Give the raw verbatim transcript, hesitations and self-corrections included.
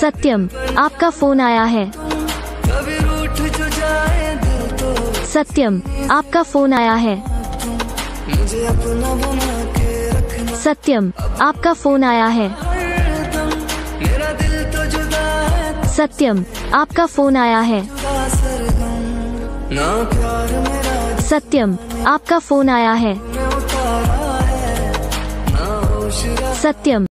सत्यम, आपका फोन आया है। सत्यम, आपका फोन आया है। सत्यम, आपका फोन आया है। सत्यम, आपका फोन आया है। सत्यम, आपका फोन आया है। सत्यम।